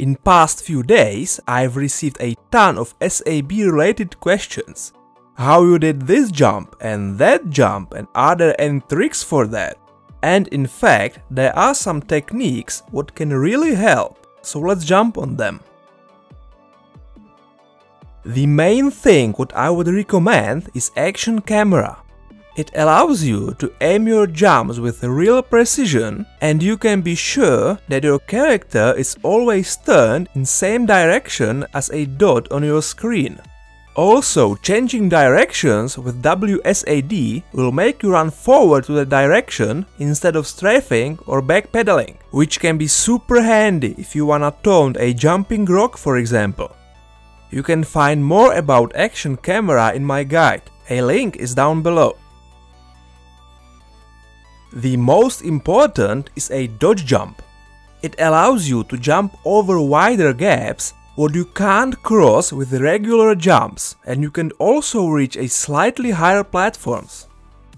In past few days, I've received a ton of SAB related questions. How you did this jump and that jump, and are there any tricks for that? And in fact, there are some techniques what can really help, so let's jump on them. The main thing what I would recommend is action camera. It allows you to aim your jumps with real precision, and you can be sure that your character is always turned in same direction as a dot on your screen. Also, changing directions with WSAD will make you run forward to the direction instead of strafing or backpedaling, which can be super handy if you wanna taunt a jumping rock, for example. You can find more about action camera in my guide, a link is down below. The most important is a dodge jump. It allows you to jump over wider gaps what you can't cross with regular jumps, and you can also reach a slightly higher platforms.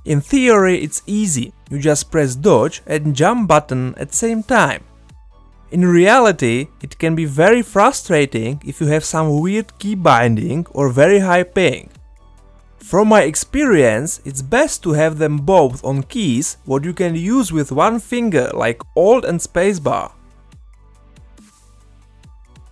In theory it's easy, you just press dodge and jump button at same time. In reality it can be very frustrating if you have some weird key binding or very high ping. From my experience, it's best to have them both on keys what you can use with one finger like Alt and Spacebar.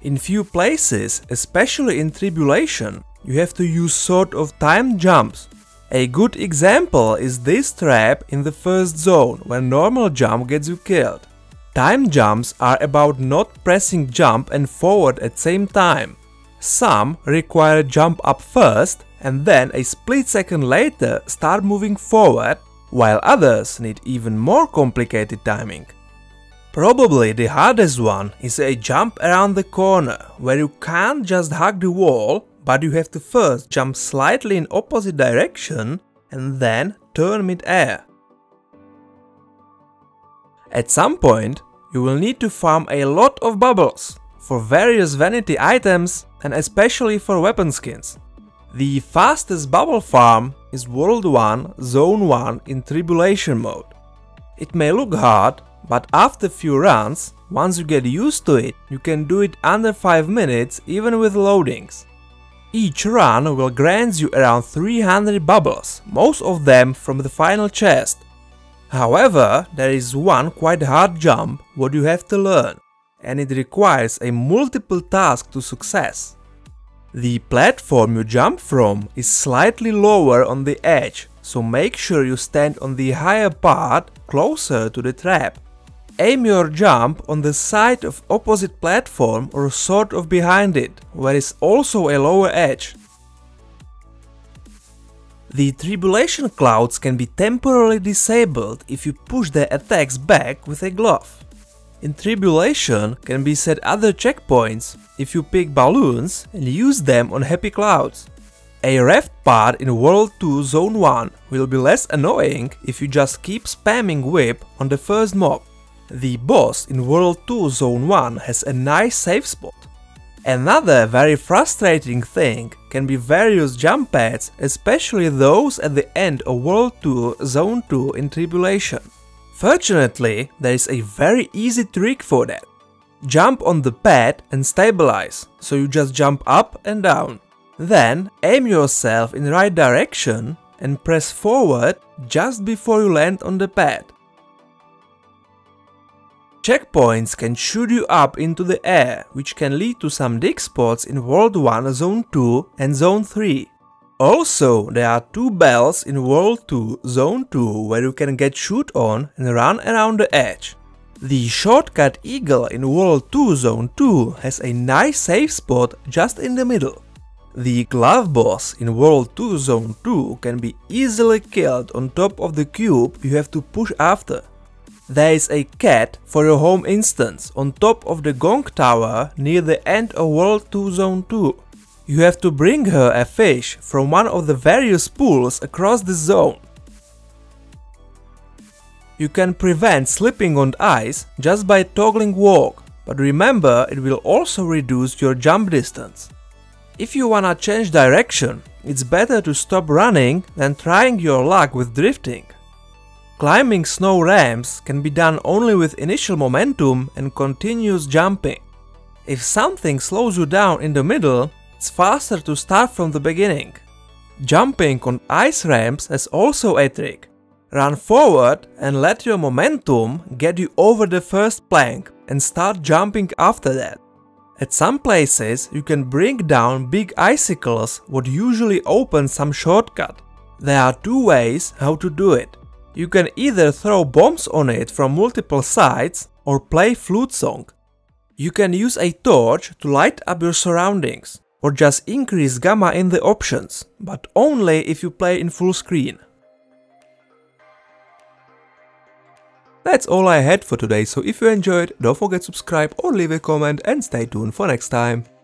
In few places, especially in Tribulation, you have to use sort of timed jumps. A good example is this trap in the first zone when normal jump gets you killed. Timed jumps are about not pressing jump and forward at same time. Some require jump up first and then a split second later start moving forward, while others need even more complicated timing. Probably the hardest one is a jump around the corner, where you can't just hug the wall, but you have to first jump slightly in opposite direction and then turn mid-air. At some point, you will need to farm a lot of bubbles, for various vanity items and especially for weapon skins. The fastest bubble farm is World 1 Zone 1 in Tribulation mode. It may look hard, but after few runs, once you get used to it, you can do it under 5 minutes even with loadings. Each run will grant you around 300 bubbles, most of them from the final chest. However, there is one quite hard jump what you have to learn, and it requires a multiple task to success. The platform you jump from is slightly lower on the edge, so make sure you stand on the higher part closer to the trap. Aim your jump on the side of opposite platform or sort of behind it, where is also a lower edge. The Tribulation clouds can be temporarily disabled if you push their attacks back with a glove. In Tribulation can be set other checkpoints if you pick balloons and use them on happy clouds. A Raft part in World 2 Zone 1 will be less annoying if you just keep spamming Whip on the first mob. The boss in World 2 Zone 1 has a nice safe spot. Another very frustrating thing can be various jump pads, especially those at the end of World 2 Zone 2 in Tribulation. Fortunately, there is a very easy trick for that. Jump on the pad and stabilize, so you just jump up and down. Then aim yourself in the right direction and press forward just before you land on the pad. Checkpoints can shoot you up into the air, which can lead to some dig spots in World 1 Zone 2 and Zone 3. Also, there are two bells in World 2 Zone 2 where you can get shoot on and run around the edge. The shortcut Eagle in World 2 Zone 2 has a nice safe spot just in the middle. The glove boss in World 2 Zone 2 can be easily killed on top of the cube you have to push after. There is a cat for your home instance on top of the Gong tower near the end of World 2 Zone 2. You have to bring her a fish from one of the various pools across the zone. You can prevent slipping on ice just by toggling walk, but remember it will also reduce your jump distance. If you wanna change direction, it's better to stop running than trying your luck with drifting. Climbing snow ramps can be done only with initial momentum and continuous jumping. If something slows you down in the middle, it's faster to start from the beginning. Jumping on ice ramps is also a trick. Run forward and let your momentum get you over the first plank and start jumping after that. At some places you can bring down big icicles what usually open some shortcut. There are two ways how to do it. You can either throw bombs on it from multiple sides or play flute song. You can use a torch to light up your surroundings or just increase gamma in the options, but only if you play in full screen. That's all I had for today, so if you enjoyed, don't forget to subscribe or leave a comment and stay tuned for next time.